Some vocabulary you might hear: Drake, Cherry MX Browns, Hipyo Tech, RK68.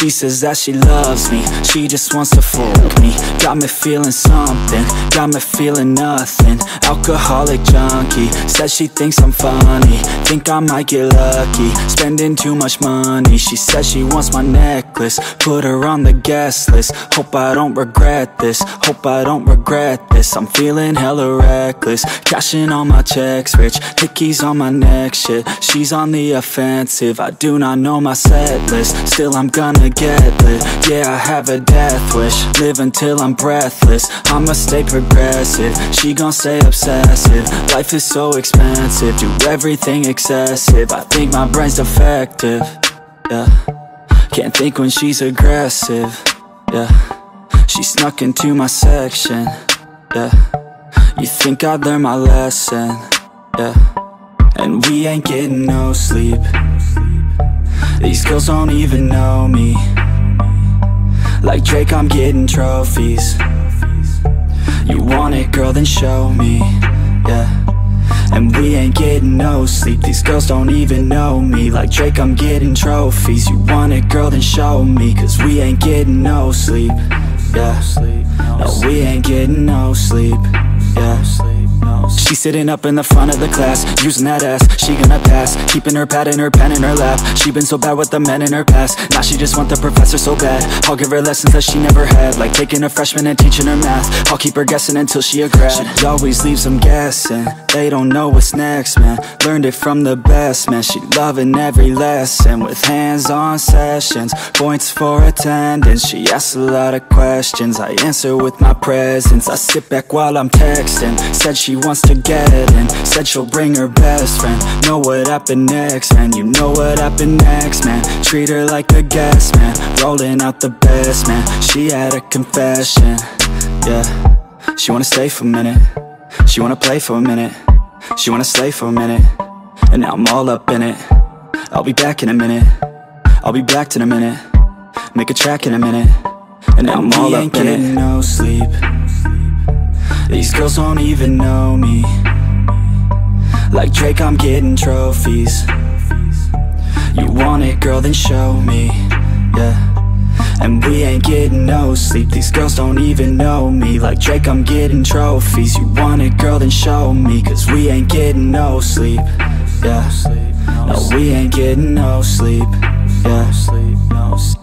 She says that she loves me, she just wants to fuck me. Got me feeling something, got me feeling nothing. Alcoholic junkie, says she thinks I'm funny. Think I might get lucky, spending too much money. She says she wants my necklace, put her on the guest list. Hope I don't regret this, hope I don't regret this. I'm feeling hella reckless, cashing all my checks, rich. Tickies on my neck, shit, she's on the offensive. I do not know my set list, still I'm gonna get lit. Yeah, I have a death wish, live until I'm breathless. I'ma stay progressive, she gon' stay obsessive. Life is so expensive, do everything excessive. I think my brain's defective, yeah. Can't think when she's aggressive, yeah. She snuck into my section, yeah. You think I learned my lesson, yeah. And we ain't getting no sleep. These girls don't even know me. Like Drake, I'm getting trophies. You want it, girl, then show me, yeah. And we ain't getting no sleep. These girls don't even know me. Like Drake, I'm getting trophies. You want it, girl, then show me. Cause we ain't getting no sleep, yeah. No, we ain't getting no sleep, yeah. She's sitting up in the front of the class, using that ass, she gonna pass. Keeping her pad and her pen in her lap. She been so bad with the men in her past. Now she just want the professor so bad. I'll give her lessons that she never had, like taking a freshman and teaching her math. I'll keep her guessing until she a grad. She always leaves them guessing, they don't know what's next, man. Learned it from the best, man. She loving every lesson, with hands-on sessions, points for attendance. She asks a lot of questions, I answer with my presence. I sit back while I'm texting, said she wants to get in, said she'll bring her best friend. Know what happened next, man. You know what happened next, man. Treat her like a guest, man. Rolling out the best, man. She had a confession, yeah. She wanna stay for a minute, she wanna play for a minute, she wanna slay for a minute. And now I'm all up in it. I'll be back in a minute, I'll be back in a minute. Make a track in a minute. And now I'm all up in it. We ain't getting no sleep. These girls don't even know me. Like Drake, I'm getting trophies. You want it, girl, then show me, yeah. And we ain't getting no sleep. These girls don't even know me. Like Drake, I'm getting trophies. You want it, girl, then show me. Cause we ain't getting no sleep, yeah. No, we ain't getting no sleep, yeah.